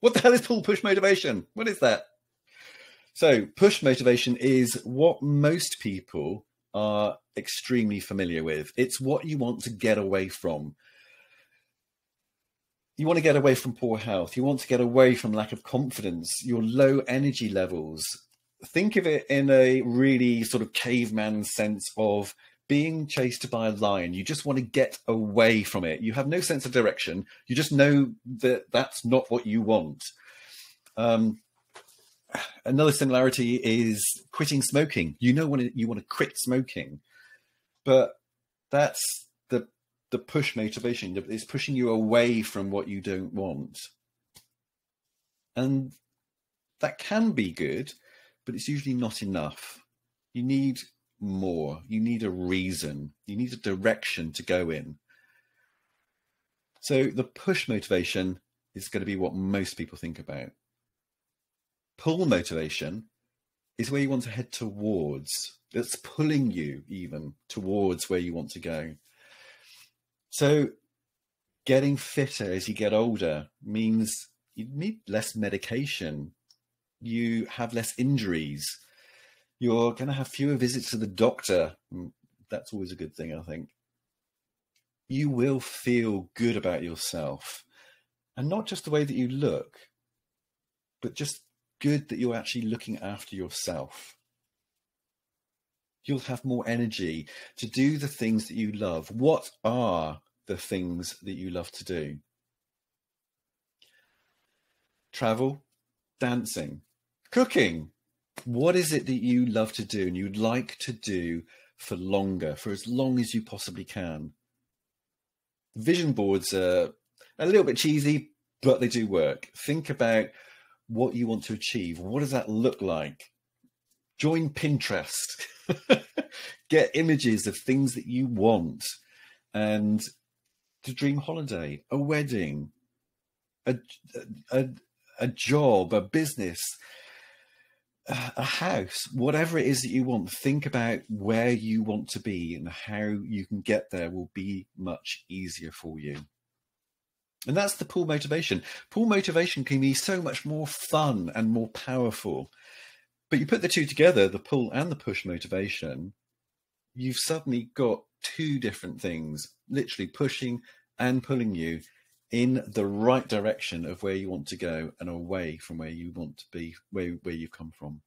What the hell is pull push motivation? What is that? So push motivation is what most people are extremely familiar with. It's what you want to get away from. You want to get away from poor health. You want to get away from lack of confidence, your low energy levels. Think of it in a really sort of caveman sense of being chased by a lion. You just want to get away from it. You have no sense of direction. You just know that that's not what you want. Another similarity is quitting smoking. You know when you want to quit smoking, but that's the push motivation. It's pushing you away from what you don't want. And that can be good, but it's usually not enough. You need more. You need a reason. You need a direction to go in. So the push motivation is going to be what most people think about. Pull motivation is where you want to head towards. It's pulling you even towards where you want to go. So getting fitter as you get older means you need less medication. You have less injuries. You're going to have fewer visits to the doctor. That's always a good thing, I think. You will feel good about yourself, and not just the way that you look, but just good that you're actually looking after yourself. You'll have more energy to do the things that you love. What are the things that you love to do? Travel, dancing, cooking. What is it that you love to do and you'd like to do for longer, for as long as you possibly can? Vision boards are a little bit cheesy, but they do work. Think about what you want to achieve. What does that look like? Join Pinterest. Get images of things that you want, and to dream holiday, a wedding, a job, a business, a house, whatever it is that you want. Think about where you want to be, and how you can get there will be much easier for you. And that's the pull motivation. Pull motivation can be so much more fun and more powerful. But you put the two together, the pull and the push motivation, you've suddenly got two different things, literally pushing and pulling you in the right direction of where you want to go and away from where you want to be, where you've come from.